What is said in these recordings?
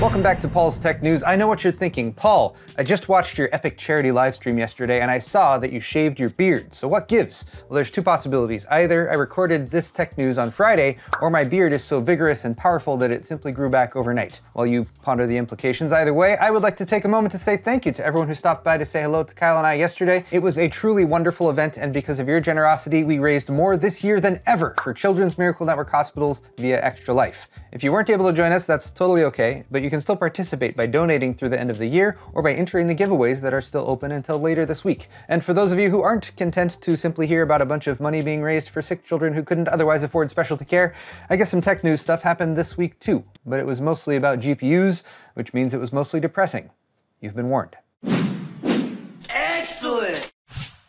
Welcome back to Paul's Tech News. I know what you're thinking. Paul, I just watched your epic charity live stream yesterday and I saw that you shaved your beard. So what gives? Well, there's two possibilities. Either I recorded this Tech News on Friday, or my beard is so vigorous and powerful that it simply grew back overnight. While you ponder the implications, either way, I would like to take a moment to say thank you to everyone who stopped by to say hello to Kyle and I yesterday. It was a truly wonderful event, and because of your generosity, we raised more this year than ever for Children's Miracle Network Hospitals via Extra Life. If you weren't able to join us, that's totally okay, but you can still participate by donating through the end of the year or by entering the giveaways that are still open until later this week. And for those of you who aren't content to simply hear about a bunch of money being raised for sick children who couldn't otherwise afford specialty care, I guess some tech news stuff happened this week too, but it was mostly about GPUs, which means it was mostly depressing. You've been warned. Excellent!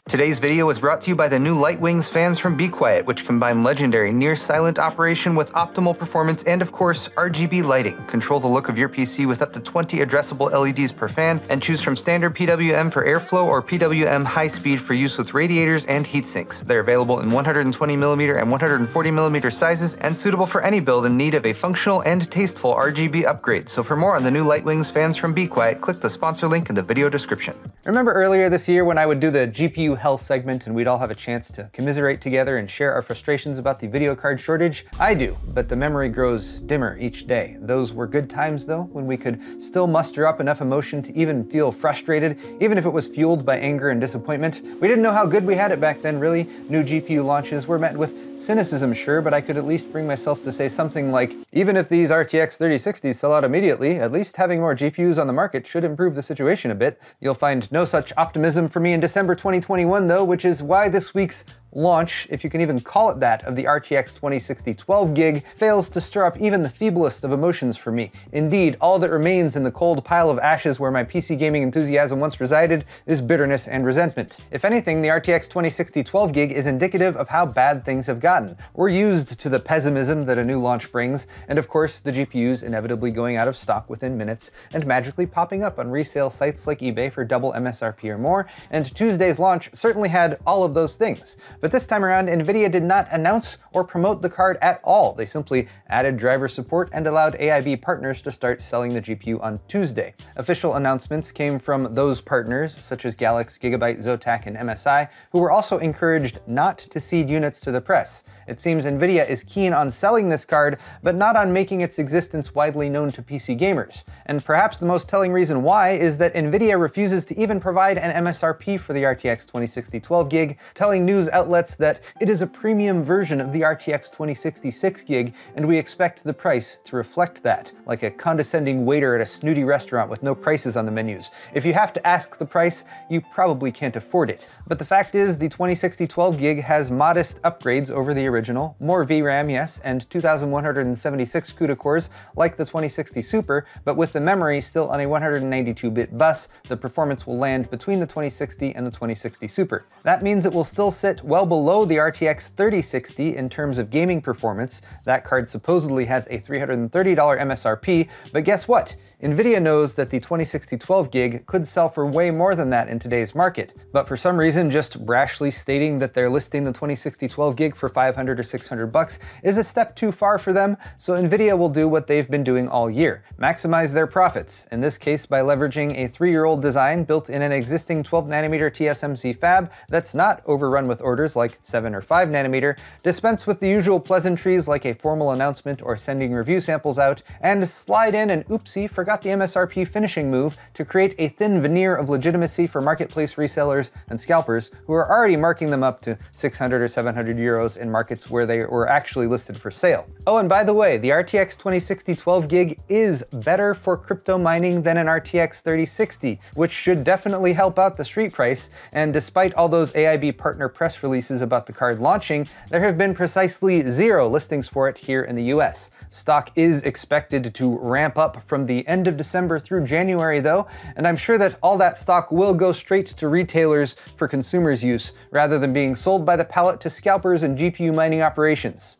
Today's video is brought to you by the new Light Wings fans from Be Quiet, which combine legendary near-silent operation with optimal performance and, of course, RGB lighting. Control the look of your PC with up to 20 addressable LEDs per fan, and choose from standard PWM for airflow or PWM high speed for use with radiators and heat sinks. They're available in 120mm and 140mm sizes, and suitable for any build in need of a functional and tasteful RGB upgrade. So for more on the new Light Wings fans from Be Quiet, click the sponsor link in the video description. Remember earlier this year when I would do the GPU Hell segment and we'd all have a chance to commiserate together and share our frustrations about the video card shortage? I do, but the memory grows dimmer each day. Those were good times though, when we could still muster up enough emotion to even feel frustrated, even if it was fueled by anger and disappointment. We didn't know how good we had it back then, really. New GPU launches were met with cynicism, sure, but I could at least bring myself to say something like, even if these RTX 3060s sell out immediately, at least having more GPUs on the market should improve the situation a bit. You'll find no such optimism for me in December 2021, though, which is why this week's launch, if you can even call it that, of the RTX 2060 12GB fails to stir up even the feeblest of emotions for me. Indeed, all that remains in the cold pile of ashes where my PC gaming enthusiasm once resided is bitterness and resentment. If anything, the RTX 2060 12GB is indicative of how bad things have gotten. We're used to the pessimism that a new launch brings, and of course, the GPUs inevitably going out of stock within minutes and magically popping up on resale sites like eBay for double MSRP or more, and Tuesday's launch certainly had all of those things. But this time around, NVIDIA did not announce or promote the card at all. They simply added driver support and allowed AIB partners to start selling the GPU on Tuesday. Official announcements came from those partners, such as Galax, Gigabyte, Zotac, and MSI, who were also encouraged not to cede units to the press. It seems NVIDIA is keen on selling this card, but not on making its existence widely known to PC gamers. And perhaps the most telling reason why is that NVIDIA refuses to even provide an MSRP for the RTX 2060 12GB, telling news outlets that it is a premium version of the RTX 2060 6GB, and we expect the price to reflect that, like a condescending waiter at a snooty restaurant with no prices on the menus. If you have to ask the price, you probably can't afford it. But the fact is, the 2060 12GB has modest upgrades over the original, more VRAM, yes, and 2176 CUDA cores, like the 2060 Super, but with the memory still on a 192-bit bus, the performance will land between the 2060 and the 2060 Super. That means it will still sit well below the RTX 3060 in terms of gaming performance. That card supposedly has a $330 MSRP, but guess what? NVIDIA knows that the 2060 12GB could sell for way more than that in today's market, but for some reason just brashly stating that they're listing the 2060 12GB for $500 or $600 is a step too far for them, so NVIDIA will do what they've been doing all year, maximize their profits, in this case by leveraging a 3-year-old design built in an existing 12nm TSMC fab that's not overrun with orders like 7 or 5nm, dispense with the usual pleasantries like a formal announcement or sending review samples out, and slide in an oopsie forgot the MSRP finishing move to create a thin veneer of legitimacy for marketplace resellers and scalpers who are already marking them up to 600 or 700 euros in markets where they were actually listed for sale. Oh, and by the way, the RTX 2060 12GB is better for crypto mining than an RTX 3060, which should definitely help out the street price, and despite all those AIB partner press releases about the card launching, there have been precisely zero listings for it here in the US. Stock is expected to ramp up from the end of December through January though, and I'm sure that all that stock will go straight to retailers for consumers' use, rather than being sold by the pallet to scalpers and GPU mining operations.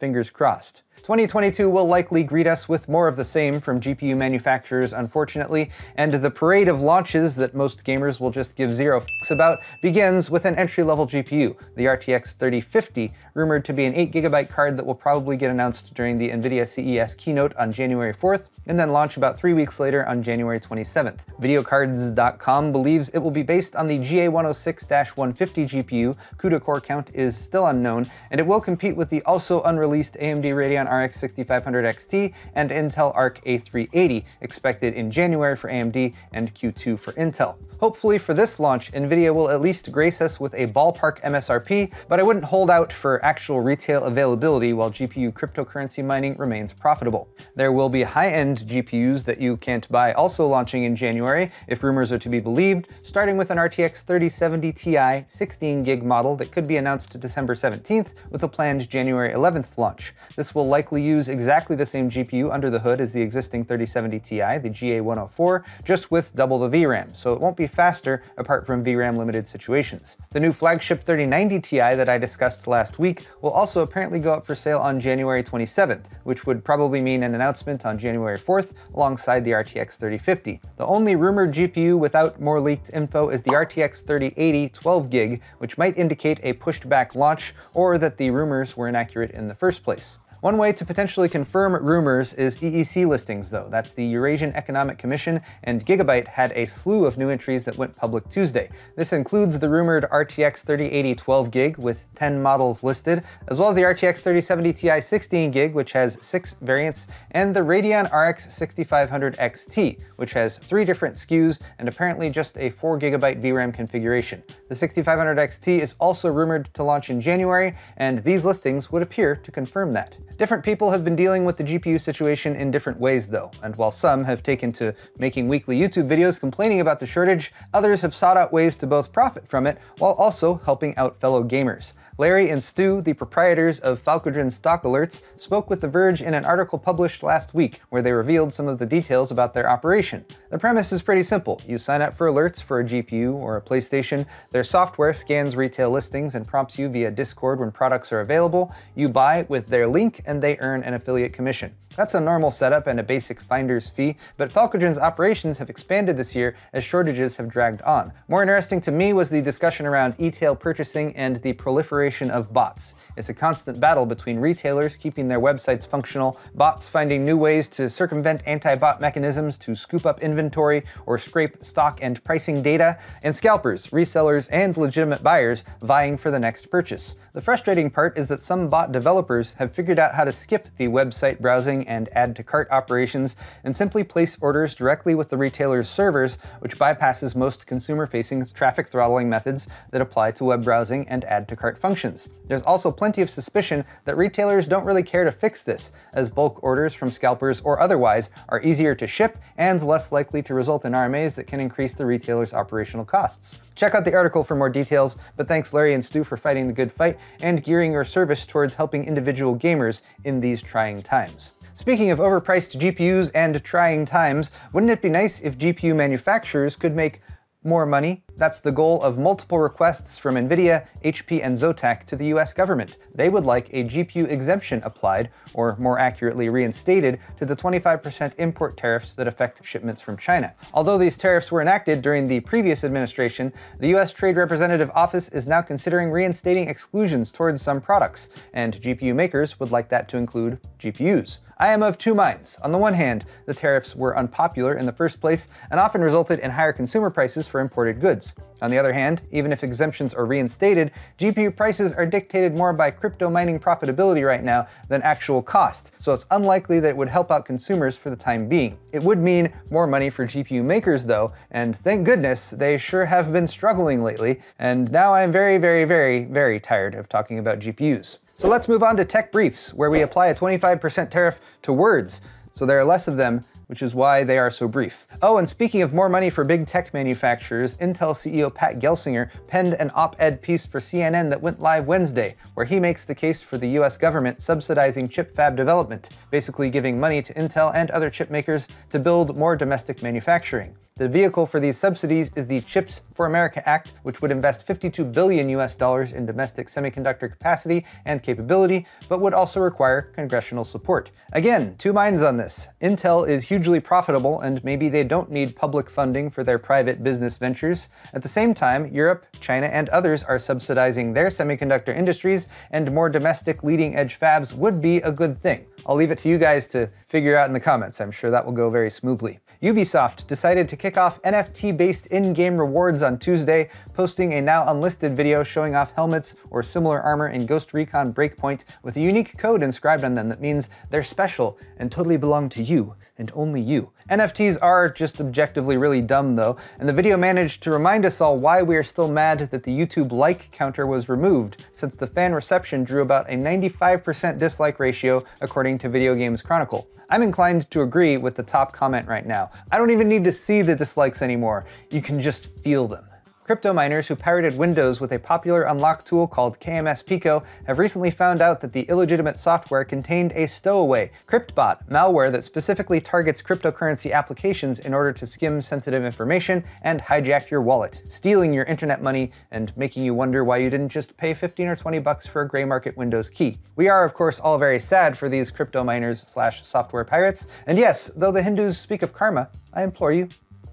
Fingers crossed. 2022 will likely greet us with more of the same from GPU manufacturers, unfortunately, and the parade of launches that most gamers will just give zero f***s about begins with an entry-level GPU, the RTX 3050, rumored to be an 8GB card that will probably get announced during the NVIDIA CES keynote on January 4th, and then launch about 3 weeks later on January 27th. Videocards.com believes it will be based on the GA106-150 GPU, CUDA core count is still unknown, and it will compete with the also unreleased AMD Radeon RX 6500 XT and Intel Arc A380, expected in January for AMD and Q2 for Intel. Hopefully for this launch, NVIDIA will at least grace us with a ballpark MSRP, but I wouldn't hold out for actual retail availability while GPU cryptocurrency mining remains profitable. There will be high-end GPUs that you can't buy also launching in January, if rumors are to be believed, starting with an RTX 3070 Ti 16GB model that could be announced December 17th with a planned January 11th launch. This will likely use exactly the same GPU under the hood as the existing 3070 Ti, the GA104, just with double the VRAM, so it won't be faster apart from VRAM limited situations. The new flagship 3090 Ti that I discussed last week will also apparently go up for sale on January 27th, which would probably mean an announcement on January 4th alongside the RTX 3050. The only rumored GPU without more leaked info is the RTX 3080 12GB, which might indicate a pushed back launch or that the rumors were inaccurate in the first place. One way to potentially confirm rumors is EEC listings, though. That's the Eurasian Economic Commission, and Gigabyte had a slew of new entries that went public Tuesday. This includes the rumored RTX 3080 12GB with 10 models listed, as well as the RTX 3070 Ti 16GB, which has 6 variants, and the Radeon RX 6500 XT, which has 3 different SKUs and apparently just a 4GB VRAM configuration. The 6500 XT is also rumored to launch in January, and these listings would appear to confirm that. Different people have been dealing with the GPU situation in different ways, though, and while some have taken to making weekly YouTube videos complaining about the shortage, others have sought out ways to both profit from it while also helping out fellow gamers. Larry and Stu, the proprietors of Falcodrin Stock Alerts, spoke with The Verge in an article published last week where they revealed some of the details about their operation. The premise is pretty simple. You sign up for alerts for a GPU or a PlayStation, their software scans retail listings and prompts you via Discord when products are available, you buy with their link, and they earn an affiliate commission. That's a normal setup and a basic finder's fee, but Falcodrin's operations have expanded this year as shortages have dragged on. More interesting to me was the discussion around e-tail purchasing and the proliferation of bots. It's a constant battle between retailers keeping their websites functional, bots finding new ways to circumvent anti-bot mechanisms to scoop up inventory or scrape stock and pricing data, and scalpers, resellers, and legitimate buyers vying for the next purchase. The frustrating part is that some bot developers have figured out how to skip the website browsing and add to cart operations and simply place orders directly with the retailer's servers, which bypasses most consumer-facing traffic throttling methods that apply to web browsing and add to cart functions. There's also plenty of suspicion that retailers don't really care to fix this, as bulk orders from scalpers or otherwise are easier to ship and less likely to result in RMAs that can increase the retailer's operational costs. Check out the article for more details, but thanks Larry and Stu for fighting the good fight and gearing your service towards helping individual gamers in these trying times. Speaking of overpriced GPUs and trying times, wouldn't it be nice if GPU manufacturers could make more money? That's the goal of multiple requests from NVIDIA, HP, and Zotac to the US government. They would like a GPU exemption applied, or more accurately reinstated, to the 25% import tariffs that affect shipments from China. Although these tariffs were enacted during the previous administration, the US Trade Representative Office is now considering reinstating exclusions towards some products, and GPU makers would like that to include GPUs. I am of two minds. On the one hand, the tariffs were unpopular in the first place and often resulted in higher consumer prices for imported goods. On the other hand, even if exemptions are reinstated, GPU prices are dictated more by crypto mining profitability right now than actual cost, so it's unlikely that it would help out consumers for the time being. It would mean more money for GPU makers, though, and thank goodness, they sure have been struggling lately, and now I'm very tired of talking about GPUs. So let's move on to Tech Briefs, where we apply a 25% tariff to words, so there are less of them, which is why they are so brief. Oh, and speaking of more money for big tech manufacturers, Intel CEO Pat Gelsinger penned an op-ed piece for CNN that went live Wednesday, where he makes the case for the US government subsidizing chip fab development, basically giving money to Intel and other chip makers to build more domestic manufacturing. The vehicle for these subsidies is the Chips for America Act, which would invest $52 billion in domestic semiconductor capacity and capability, but would also require congressional support. Again, two minds on this. Intel is hugely profitable, and maybe they don't need public funding for their private business ventures. At the same time, Europe, China, and others are subsidizing their semiconductor industries, and more domestic leading-edge fabs would be a good thing. I'll leave it to you guys to figure out in the comments. I'm sure that will go very smoothly. Ubisoft decided to kick off NFT-based in-game rewards on Tuesday, posting a now unlisted video showing off helmets or similar armor in Ghost Recon Breakpoint with a unique code inscribed on them that means they're special and totally belong to you and only you. NFTs are just objectively really dumb though, and the video managed to remind us all why we are still mad that the YouTube like counter was removed, since the fan reception drew about a 95% dislike ratio according to Video Games Chronicle. I'm inclined to agree with the top comment right now. I don't even need to see the dislikes anymore. You can just feel them. Crypto miners who pirated Windows with a popular unlock tool called KMS Pico have recently found out that the illegitimate software contained a stowaway, CryptBot, malware that specifically targets cryptocurrency applications in order to skim sensitive information and hijack your wallet, stealing your internet money and making you wonder why you didn't just pay 15 or 20 bucks for a gray market Windows key. We are, of course, all very sad for these crypto miners / software pirates. And yes, though the Hindus speak of karma, I implore you,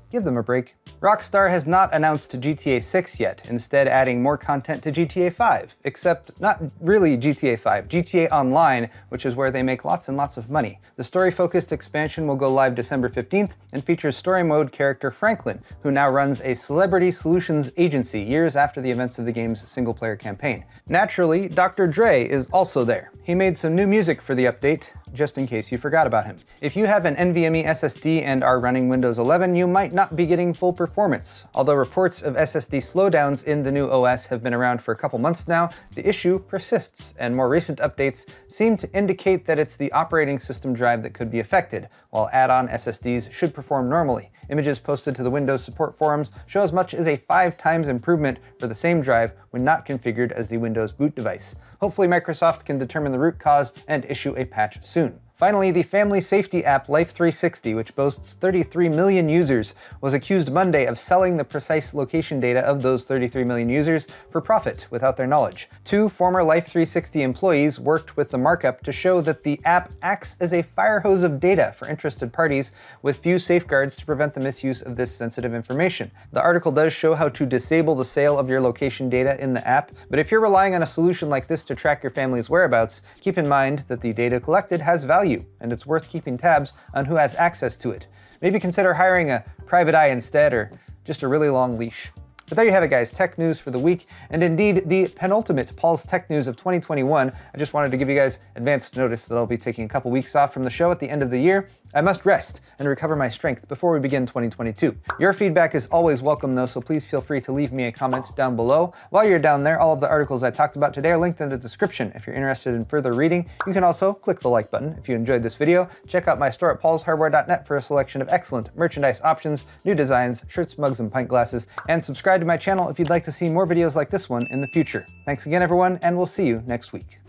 give them a break. Rockstar has not announced GTA 6 yet, instead adding more content to GTA 5, except not really GTA 5, GTA Online, which is where they make lots and lots of money. The story-focused expansion will go live December 15th and features story mode character Franklin, who now runs a celebrity solutions agency years after the events of the game's single-player campaign. Naturally, Dr. Dre is also there. He made some new music for the update, just in case you forgot about him. If you have an NVMe SSD and are running Windows 11, you might not be getting full performance. Although reports of SSD slowdowns in the new OS have been around for a couple months now, the issue persists, and more recent updates seem to indicate that it's the operating system drive that could be affected, while add-on SSDs should perform normally. Images posted to the Windows support forums show as much as a 5 times improvement for the same drive when not configured as the Windows boot device. Hopefully Microsoft can determine the root cause and issue a patch soon. Finally, the family safety app Life360, which boasts 33 million users, was accused Monday of selling the precise location data of those 33 million users for profit without their knowledge. 2 former Life360 employees worked with the markup to show that the app acts as a firehose of data for interested parties with few safeguards to prevent the misuse of this sensitive information. The article does show how to disable the sale of your location data in the app, but if you're relying on a solution like this to track your family's whereabouts, keep in mind that the data collected has value, and it's worth keeping tabs on who has access to it. Maybe consider hiring a private eye instead, or just a really long leash. But there you have it, guys, tech news for the week, and indeed the penultimate Paul's Tech News of 2021. I just wanted to give you guys advanced notice that I'll be taking a couple weeks off from the show at the end of the year. I must rest and recover my strength before we begin 2022. Your feedback is always welcome though, so please feel free to leave me a comment down below. While you're down there, all of the articles I talked about today are linked in the description if you're interested in further reading. You can also click the like button if you enjoyed this video. Check out my store at paulshardware.net for a selection of excellent merchandise options, new designs, shirts, mugs, and pint glasses, and subscribe to my channel if you'd like to see more videos like this one in the future. Thanks again, everyone, and we'll see you next week.